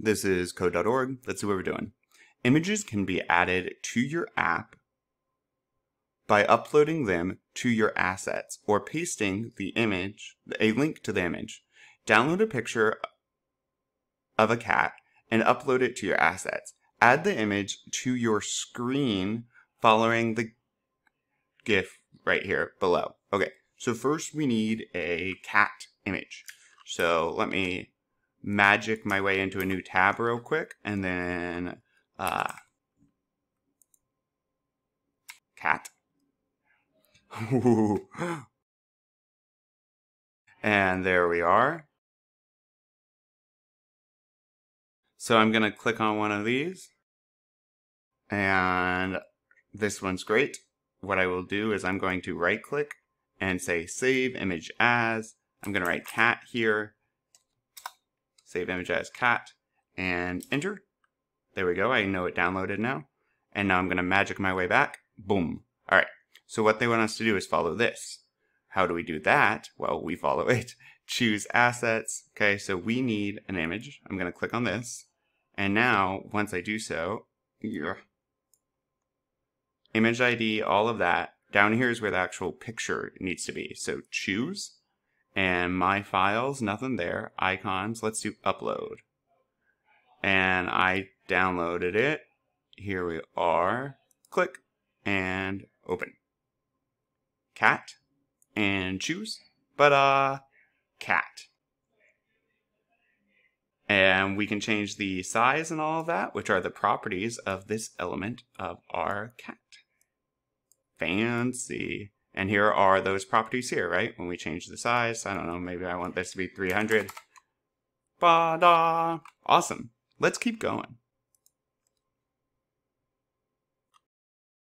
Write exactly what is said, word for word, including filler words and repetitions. This is code dot org. Let's see what we're doing. Images can be added to your app by uploading them to your assets or pasting the image, a link to the image. Download a picture of a cat and upload it to your assets. Add the image to your screen following the GIF right here below. Okay, so first we need a cat image. So let me magic my way into a new tab real quick, and then uh, cat. And there we are. So I'm going to click on one of these, and this one's great. What I will do is I'm going to right click and say save image as. I'm going to write cat here, save image as cat, and enter. There we go. I know it downloaded now. And now I'm going to magic my way back. Boom. All right. So what they want us to do is follow this. How do we do that? Well, we follow it. Choose assets. Okay, so we need an image. I'm going to click on this. And now, once I do so, yeah, image I D, all of that. Down here is where the actual picture needs to be. So choose. And my files, nothing there. Icons, let's do upload. And I downloaded it. Here we are. Click and open. Cat, and choose, ba-da, cat. And we can change the size and all of that, which are the properties of this element of our cat. Fancy. And here are those properties here, right? When we change the size, I don't know, maybe I want this to be three hundred. Ba-da, awesome. Let's keep going.